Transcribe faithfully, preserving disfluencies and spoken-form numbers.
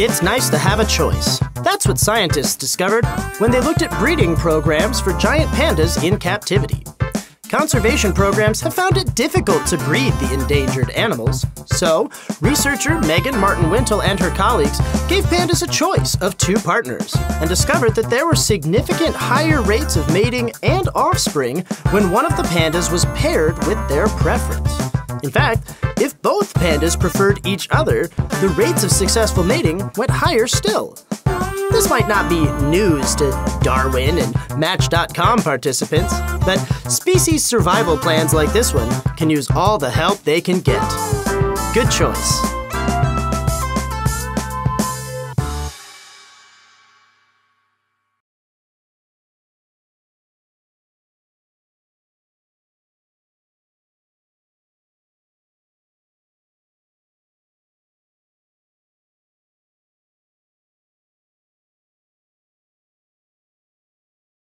It's nice to have a choice. That's what scientists discovered when they looked at breeding programs for giant pandas in captivity. Conservation programs have found it difficult to breed the endangered animals, so researcher Megan Martin Wintle and her colleagues gave pandas a choice of two partners and discovered that there were significant higher rates of mating and offspring when one of the pandas was paired with their preference. In fact, if both pandas preferred each other, the rates of successful mating went higher still. This might not be news to Darwin and Match dot com participants, but species survival plans like this one can use all the help they can get. Good choice.